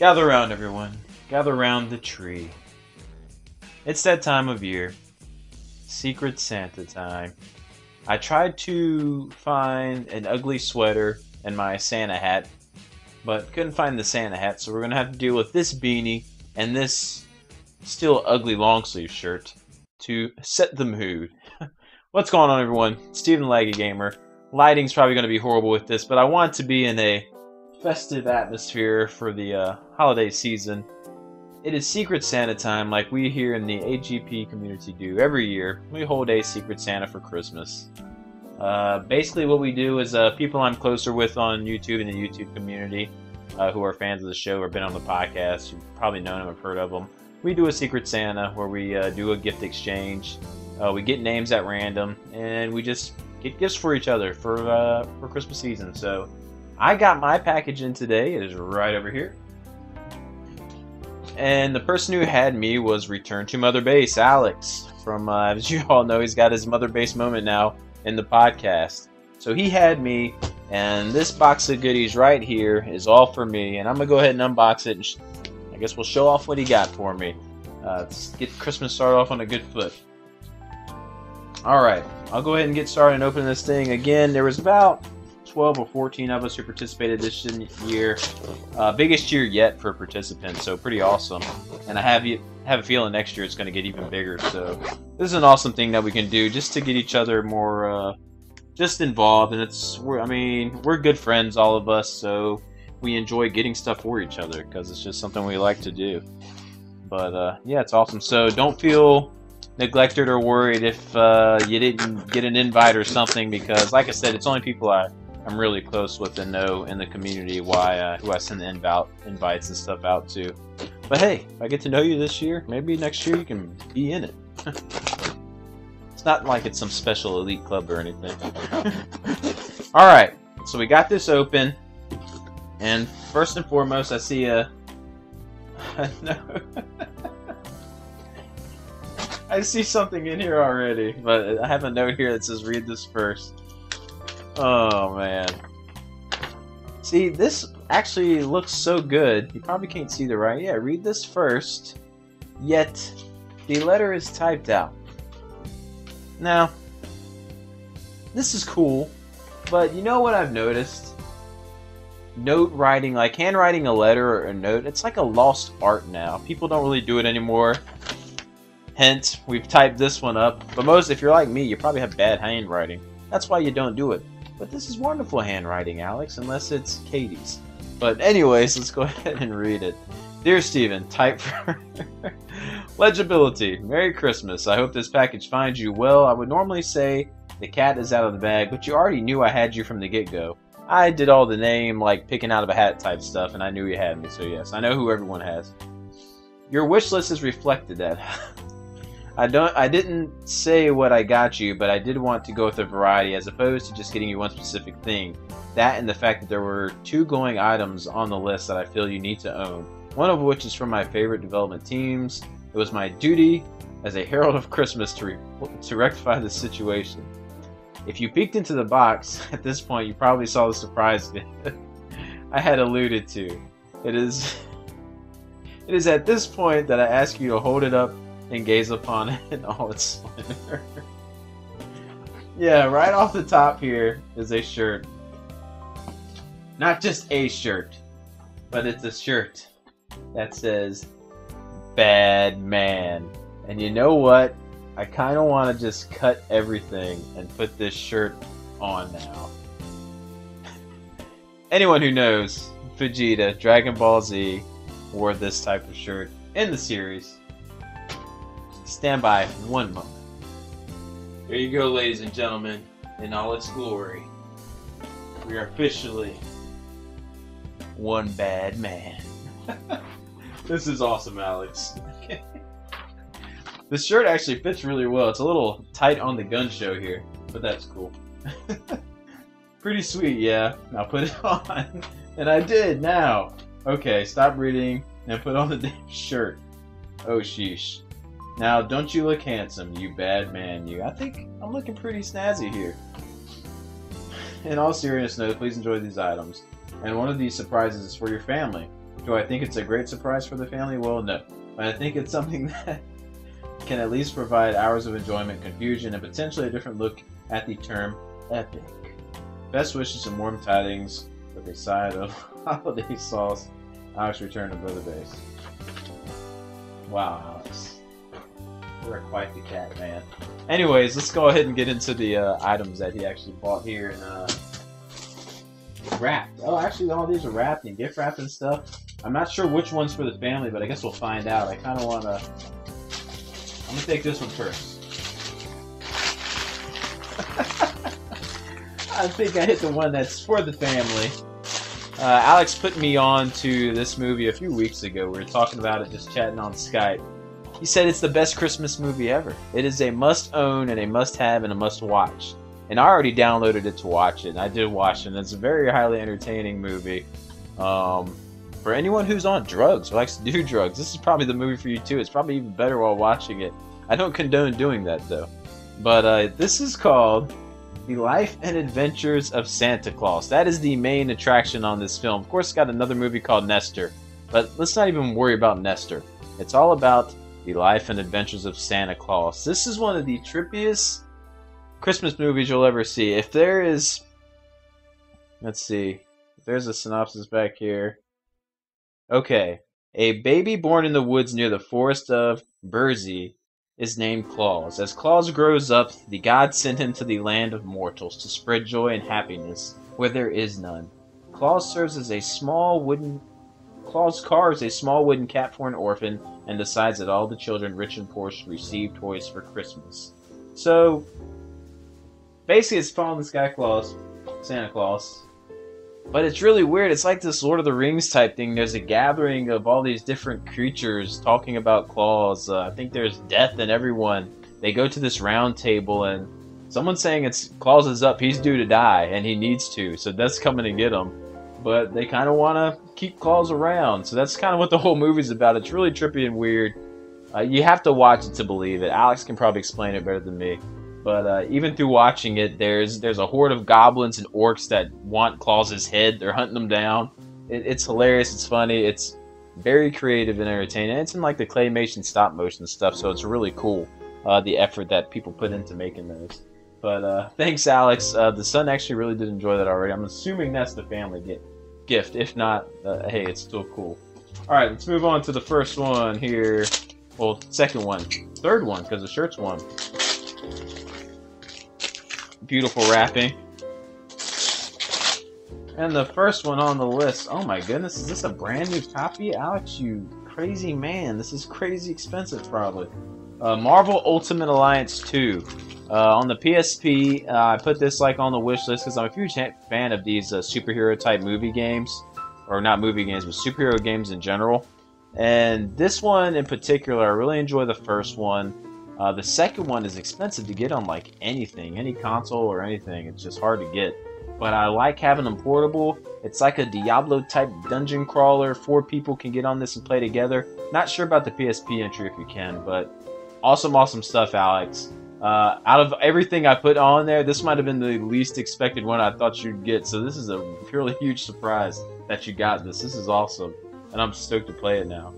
Gather around, everyone. Gather around the tree. It's that time of year. Secret Santa time. I tried to find an ugly sweater and my Santa hat, but couldn't find the Santa hat, so we're going to have to deal with this beanie and this still ugly long sleeve shirt to set the mood. What's going on, everyone? Steven Laggy Gamer. Lighting's probably going to be horrible with this, but I want to be in a festive atmosphere for the holiday season. It is Secret Santa time, like we here in the AGP community do every year. We hold a Secret Santa for Christmas. Basically what we do is people I'm closer with on YouTube in the YouTube community who are fans of the show or been on the podcast, you've probably known them or heard of them. We do a Secret Santa where we do a gift exchange. We get names at random and we just get gifts for each other for Christmas season. So I got my package in today. It is right over here. And the person who had me was returned to Mother Base, Alex. From, as you all know, he's got his Mother Base moment now in the podcast. So he had me, and this box of goodies right here is all for me, and I'm gonna go ahead and unbox it, and I guess we'll show off what he got for me. Let's get Christmas started off on a good foot. Alright, I'll go ahead and get started and open this thing again. There was about 12 or 14 of us who participated this year. Biggest year yet for participants, so pretty awesome. And I have a feeling next year it's going to get even bigger, so this is an awesome thing that we can do just to get each other more just involved. And we're good friends, all of us, so we enjoy getting stuff for each other because it's just something we like to do. But yeah, it's awesome, so don't feel neglected or worried if you didn't get an invite or something, because like I said, it's only people I'm really close with and know in the community who I send the invites and stuff out to. But hey, if I get to know you this year, maybe next year you can be in it. It's not like it's some special elite club or anything. Alright, so we got this open, and first and foremost I see a... I see something in here already, but I have a note here that says read this first. Oh man. See, this actually looks so good. You probably can't see the right. Yeah, read this first. Yet, the letter is typed out. Now, this is cool, but you know what I've noticed? Note writing, like handwriting a letter or a note, it's like a lost art now. People don't really do it anymore. Hence, we've typed this one up. But most, if you're like me, you probably have bad handwriting. That's why you don't do it. But this is wonderful handwriting, Alex, unless it's Katie's. But anyways, let's go ahead and read it. Dear Steven, type for legibility. Merry Christmas. I hope this package finds you well. I would normally say the cat is out of the bag, but you already knew I had you from the get-go. I did all the name, like picking out of a hat type stuff, and I knew you had me, so yes, I know who everyone has. Your wish list has reflected that. I didn't say what I got you, but I did want to go with a variety as opposed to just getting you one specific thing. That and the fact that there were two glowing items on the list that I feel you need to own, one of which is from my favorite development teams. It was my duty as a herald of Christmas to rectify the situation. If you peeked into the box, at this point you probably saw the surprise I had alluded to. It is at this point that I ask you to hold it up and gaze upon it in all its splendor. Yeah, right off the top here is a shirt. Not just a shirt, but it's a shirt that says Bad Man. And you know what? I kind of want to just cut everything and put this shirt on now. Anyone who knows Vegeta, Dragon Ball Z, wore this type of shirt in the series. Stand by 1 month. There you go, ladies and gentlemen, in all its glory. We are officially one bad man. This is awesome, Alex. Okay. This shirt actually fits really well. It's a little tight on the gun show here, but that's cool. Pretty sweet, yeah. Now put it on. And I did now. Okay, stop reading and put on the damn shirt. Oh, sheesh. Now, don't you look handsome, you bad man, you. I think I'm looking pretty snazzy here. In all seriousness, please enjoy these items. And one of these surprises is for your family. Do I think it's a great surprise for the family? Well, no. But I think it's something that can at least provide hours of enjoyment, confusion, and potentially a different look at the term epic. Best wishes and warm tidings with a side of holiday sauce. Alex returned to Brother Base. Wow, Alex. You're quite the cat, man. Anyways, let's go ahead and get into the items that he actually bought here and wrapped. Oh, actually, all these are wrapped and gift wrapped and stuff. I'm not sure which one's for the family, but I guess we'll find out. I kind of want to... I'm going to take this one first. I think I hit the one that's for the family. Alex put me on to this movie a few weeks ago. We were talking about it, just chatting on Skype. He said it's the best Christmas movie ever. It is a must-own and a must-have and a must-watch. And I already downloaded it to watch it, and I did watch it. And it's a very highly entertaining movie. For anyone who's on drugs or likes to do drugs, this is probably the movie for you too. It's probably even better while watching it. I don't condone doing that, though. But this is called The Life and Adventures of Santa Claus. That is the main attraction on this film. Of course, it's got another movie called Nestor. But let's not even worry about Nestor. It's all about... The Life and Adventures of Santa Claus. This is one of the trippiest Christmas movies you'll ever see. If there is... Let's see. There's a synopsis back here. Okay. A baby born in the woods near the forest of Burzee is named Claus. As Claus grows up, the gods send him to the land of mortals to spread joy and happiness where there is none. Claus carves a small wooden cap for an orphan and decides that all the children, rich and poor, should receive toys for Christmas. So, basically it's following this guy Claus, Santa Claus. But it's really weird, it's like this Lord of the Rings type thing. There's a gathering of all these different creatures talking about Claus. I think there's death in everyone. They go to this round table and someone's saying it's Claus is up, he's due to die, and he needs to, so that's coming to get him. But they kind of want to keep Claus around. So that's kind of what the whole movie's about. It's really trippy and weird. You have to watch it to believe it. Alex can probably explain it better than me. But even through watching it, there's a horde of goblins and orcs that want Claus's head. They're hunting them down. It's hilarious. It's funny. It's very creative and entertaining. It's in like the claymation stop motion stuff. So it's really cool, the effort that people put into making those. But thanks, Alex. The son actually really did enjoy that already. I'm assuming that's the family gift. If not, hey, it's still cool. All right, let's move on to the first one here. Well, second one. Third one, because the shirt's one. Beautiful wrapping. And the first one on the list. Oh, my goodness. Is this a brand new copy? Alex, you crazy man. This is crazy expensive, probably. Marvel Ultimate Alliance 2. On the PSP, I put this like on the wish list because I'm a huge fan of these superhero type movie games, or not movie games, but superhero games in general. And this one in particular, I really enjoy the first one. The second one is expensive to get on like anything, any console or anything. It's just hard to get. But I like having them portable. It's like a Diablo type dungeon crawler. 4 people can get on this and play together. Not sure about the PSP entry if you can, but awesome, awesome stuff, Alex. Out of everything I put on there, this might have been the least expected one I thought you'd get. So this is a purely huge surprise that you got this. This is awesome. And I'm stoked to play it now.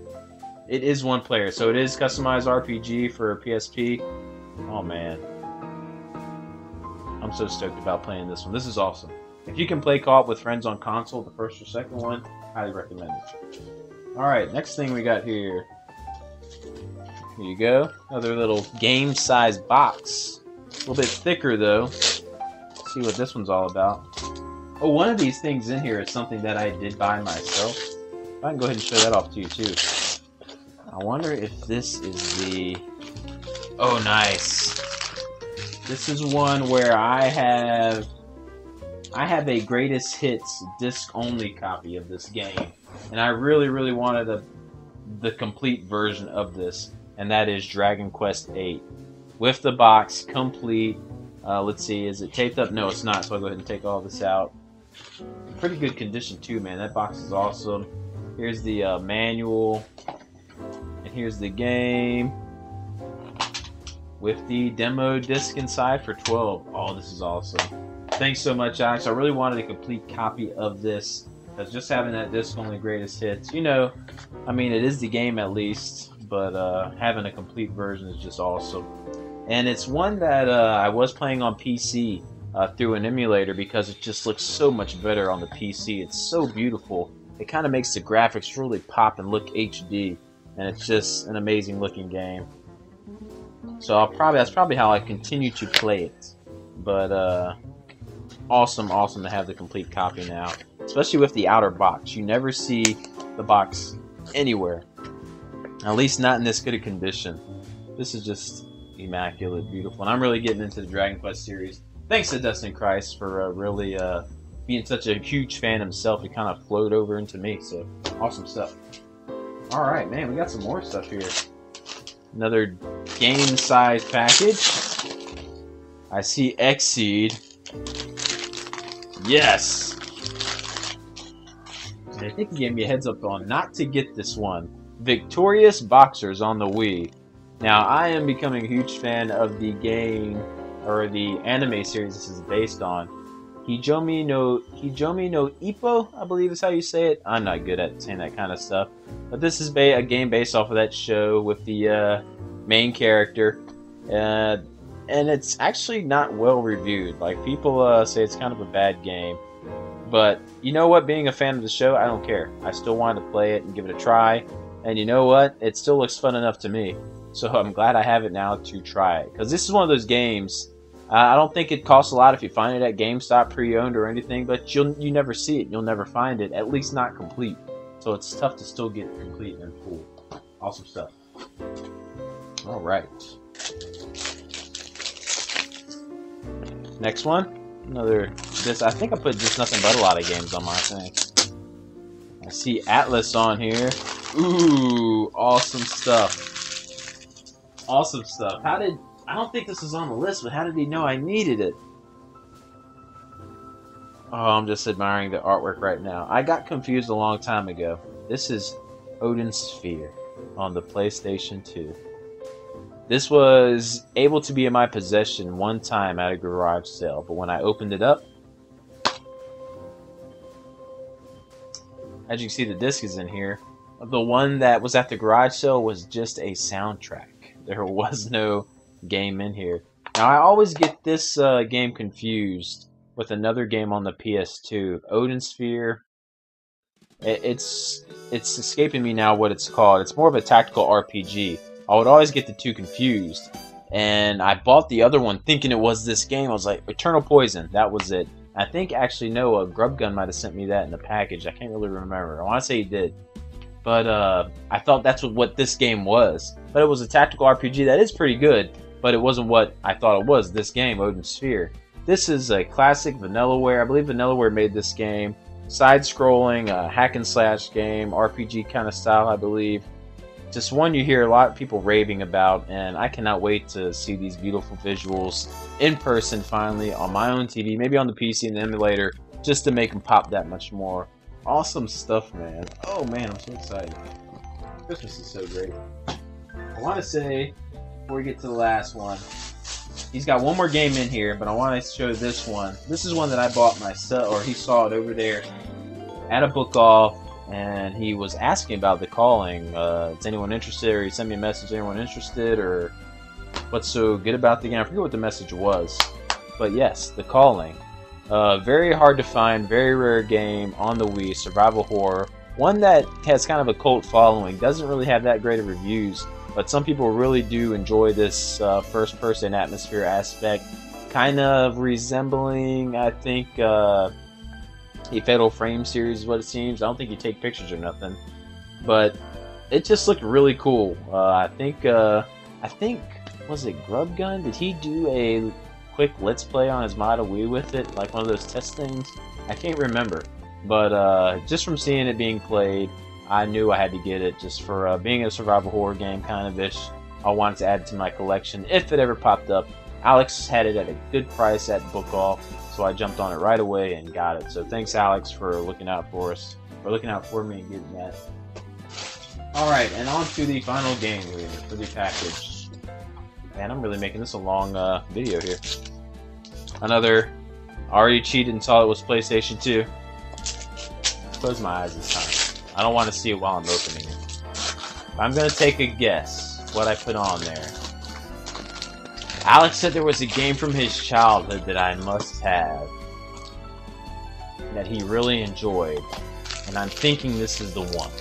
It is one player, so it is customized RPG for PSP. Oh, man. I'm so stoked about playing this one. This is awesome. If you can play co-op with friends on console, the first or second one, highly recommend it. Alright, next thing we got here. Here you go. Another little game-sized box. A little bit thicker, though. Let's see what this one's all about. Oh, one of these things in here is something that I did buy myself. I can go ahead and show that off to you, too. I wonder if this is the... Oh, nice. This is one where I have a greatest hits disc-only copy of this game. And I really, really wanted the complete version of this. And that is Dragon Quest VIII. With the box, complete. Let's see, is it taped up? No, it's not, so I'll go ahead and take all this out. Pretty good condition, too, man. That box is awesome. Here's the manual. And here's the game. With the demo disc inside for $12. Oh, this is awesome. Thanks so much, Alex. I really wanted a complete copy of this. Because just having that disc on the greatest hits, you know, I mean, it is the game at least, but having a complete version is just awesome. And it's one that I was playing on PC through an emulator because it just looks so much better on the PC. It's so beautiful. It kind of makes the graphics really pop and look HD, and it's just an amazing looking game. So I'll probably, that's probably how I continue to play it. But awesome, awesome to have the complete copy now, especially with the outer box. You never see the box anywhere, at least not in this good a condition. This is just immaculate, beautiful, and I'm really getting into the Dragon Quest series. Thanks to Dustin Christ for really being such a huge fan himself. It kind of flowed over into me, so awesome stuff. Alright, man, we got some more stuff here. Another game size package. I see XSeed. Yes! And I think he gave me a heads up on not to get this one. Victorious Boxers on the Wii. Now, I am becoming a huge fan of the game, or the anime series this is based on. Hajime no Ippo, I believe is how you say it. I'm not good at saying that kind of stuff. But this is a game based off of that show with the main character. And it's actually not well reviewed. Like, people say it's kind of a bad game. But, you know what? Being a fan of the show, I don't care. I still wanted to play it and give it a try. And you know what? It still looks fun enough to me. So I'm glad I have it now to try it. Because this is one of those games, I don't think it costs a lot if you find it at GameStop pre-owned or anything. But you never see it. You'll never find it. At least not complete. So it's tough to still get complete and full. Awesome stuff. Alright. Next one, another disc. I think I put just nothing but a lot of games on my thing. I see Atlas on here. Ooh, awesome stuff. Awesome stuff. How did, I don't think this was on the list, but how did he know I needed it? Oh, I'm just admiring the artwork right now. I got confused a long time ago. This is Odin Sphere on the PlayStation 2. This was able to be in my possession one time at a garage sale, but when I opened it up, as you can see, the disc is in here. The one that was at the garage sale was just a soundtrack. There was no game in here. Now, I always get this game confused with another game on the PS2, Odin Sphere. It's escaping me now what it's called. It's more of a tactical RPG. I would always get the two confused, and I bought the other one thinking it was this game. I was like, Eternal Poison, that was it. I think, actually, no, Grub Gun might have sent me that in the package. I can't really remember. I want to say he did. But I thought that's what this game was. But it was a tactical RPG that is pretty good, but it wasn't what I thought it was, this game, Odin Sphere. This is a classic Vanillaware. I believe Vanillaware made this game. Side-scrolling, hack-and-slash game, RPG kind of style, I believe. Just one you hear a lot of people raving about, and I cannot wait to see these beautiful visuals in person finally on my own TV, maybe on the PC and the emulator, just to make them pop that much more. Awesome stuff, man. Oh man, I'm so excited. Christmas is so great. I want to say, before we get to the last one, he's got one more game in here, but I want to show this one. This is one that I bought myself, or he saw it over there at a Book Off. And he was asking about The Calling. Is anyone interested? Or he sent me a message, anyone interested? Or what's so good about the game? I forget what the message was. But yes, The Calling. Very hard to find, very rare game on the Wii, survival horror. One that has kind of a cult following. Doesn't really have that great of reviews. But some people really do enjoy this first-person atmosphere aspect. Kind of resembling, I think... the Fatal Frame series is what it seems. I don't think you take pictures or nothing, but it just looked really cool. I think was it Grub Gun? Did he do a quick Let's Play on his Model Wii with it, like one of those test things? I can't remember, but just from seeing it being played, I knew I had to get it just for being a survival horror game kind of ish. I wanted to add it to my collection if it ever popped up. Alex had it at a good price at Book Off, so I jumped on it right away and got it. So thanks, Alex, for looking out for us, for looking out for me and getting that. Alright, and on to the final game here for the package. Man, I'm really making this a long video here. Another, I already cheated and saw it was PlayStation 2. close my eyes this time. I don't want to see it while I'm opening it. I'm going to take a guess what I put on there. Alex said there was a game from his childhood that I must have, that he really enjoyed, and I'm thinking this is the one.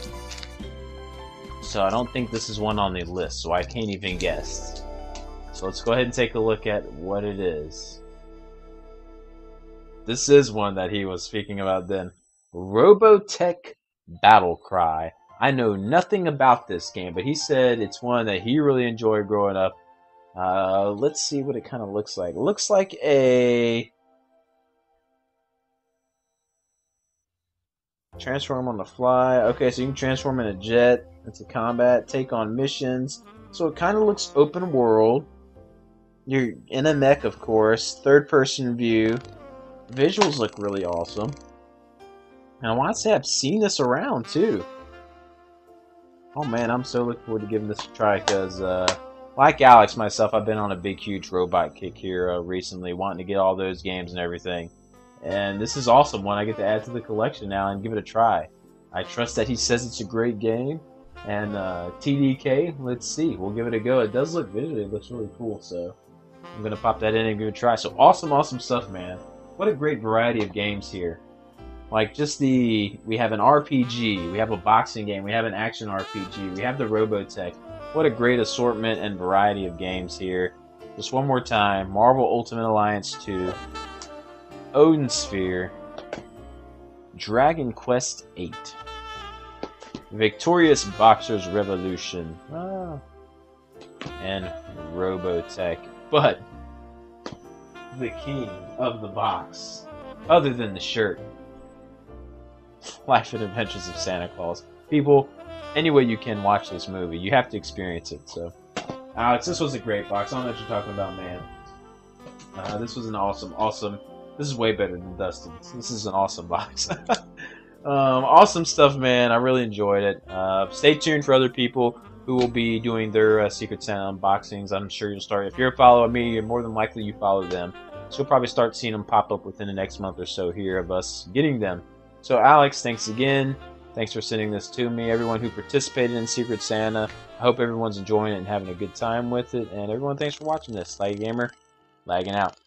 So I don't think this is one on the list, so I can't even guess. So let's go ahead and take a look at what it is. This is one that he was speaking about then. Robotech Battlecry. I know nothing about this game, but he said it's one that he really enjoyed growing up. Let's see what it kind of looks like. Looks like a... transform on the fly. Okay, so you can transform in a jet into combat, take on missions. So it kind of looks open world. You're in a mech, of course. Third person view. Visuals look really awesome. And I want to say I've seen this around too. Oh man, I'm so looking forward to giving this a try because, like Alex myself, I've been on a big, huge robot kick here recently, wanting to get all those games and everything. And this is awesome one I get to add to the collection now and give it a try. I trust that he says it's a great game. And TDK, let's see. We'll give it a go. It does look visually, it looks really cool. So I'm going to pop that in and give it a try. So awesome, awesome stuff, man. What a great variety of games here. Like just the, we have an RPG, we have a boxing game, we have an action RPG, we have the Robotech. What a great assortment and variety of games here. Just one more time, Marvel Ultimate Alliance 2. Odin Sphere, Dragon Quest VIII, Victorious Boxers Revolution, and Robotech. But the king of the box, other than the shirt, Life and Adventures of Santa Claus. People, any way you can watch this movie, you have to experience it. So, Alex, this was a great box. I don't know what you're talking about, man. This was an awesome, awesome. This is way better than Dustin's. This is an awesome box. Awesome stuff, man. I really enjoyed it. Stay tuned for other people who will be doing their Secret Santa unboxings. I'm sure you'll start. If you're following me, you're more than likely you follow them. So you'll probably start seeing them pop up within the next month or so here of us getting them. So, Alex, thanks again. Thanks for sending this to me. Everyone who participated in Secret Santa, I hope everyone's enjoying it and having a good time with it. And everyone, thanks for watching this. Laggy Gamer, lagging out.